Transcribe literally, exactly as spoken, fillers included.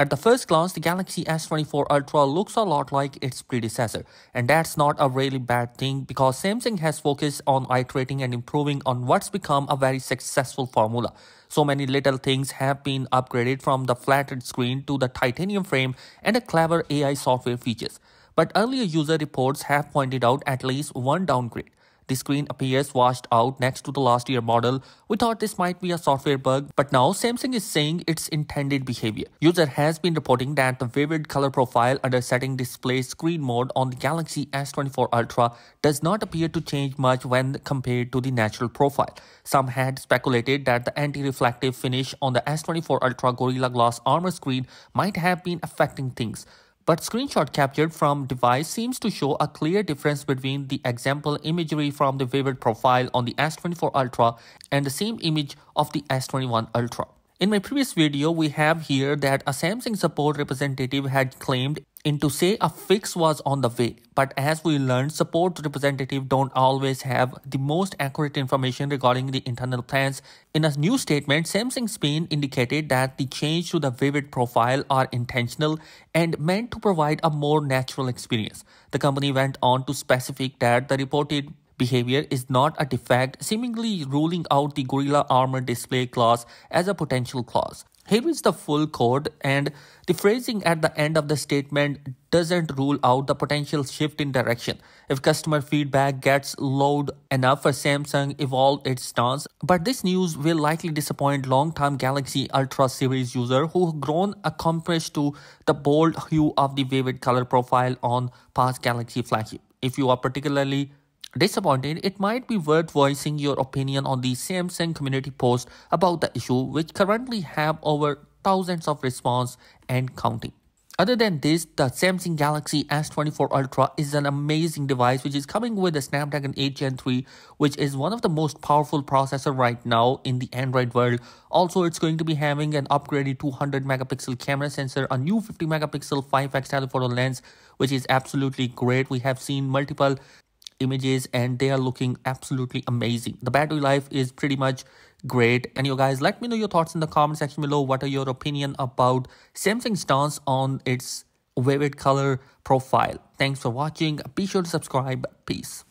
At the first glance, the Galaxy S twenty-four Ultra looks a lot like its predecessor, and that's not a really bad thing because Samsung has focused on iterating and improving on what's become a very successful formula. So many little things have been upgraded, from the flattened screen to the titanium frame and the clever A I software features. But earlier user reports have pointed out at least one downgrade. The screen appears washed out next to the last year model. We thought this might be a software bug, but now Samsung is saying its intended behavior. User has been reporting that the vivid color profile under setting display screen mode on the Galaxy S twenty-four Ultra does not appear to change much when compared to the natural profile. Some had speculated that the anti-reflective finish on the S twenty-four Ultra Gorilla Glass Armor screen might have been affecting things. But screenshot captured from device seems to show a clear difference between the example imagery from the vivid profile on the S twenty-four Ultra and the same image of the S twenty-one Ultra. In my previous video, we have here that a Samsung support representative had claimed in to say a fix was on the way. But as we learned, support representatives don't always have the most accurate information regarding the internal plans. In a new statement, Samsung Spain indicated that the change to the vivid profile are intentional and meant to provide a more natural experience. The company went on to specify that the reported behavior is not a defect, seemingly ruling out the Gorilla Armor display clause as a potential clause. Here is the full code, and the phrasing at the end of the statement doesn't rule out the potential shift in direction if customer feedback gets loud enough for Samsung to evolve its stance. But this news will likely disappoint long-time Galaxy Ultra series users who have grown accustomed to the bold hue of the vivid color profile on past Galaxy flagship. If you are particularly disappointed, it might be worth voicing your opinion on the Samsung community post about the issue, which currently have over thousands of responses and counting. Other than this, the Samsung Galaxy S twenty-four Ultra is an amazing device which is coming with a Snapdragon eight gen three, which is one of the most powerful processors right now in the Android world. Also, it's going to be having an upgraded two hundred megapixel camera sensor, a new fifty megapixel five X telephoto lens, which is absolutely great. We have seen multiple images and they are looking absolutely amazing. The battery life is pretty much great. And you guys, let me know your thoughts in the comment section below. What are your opinion about Samsung's stance on its vivid color profile? Thanks for watching. Be sure to subscribe. Peace.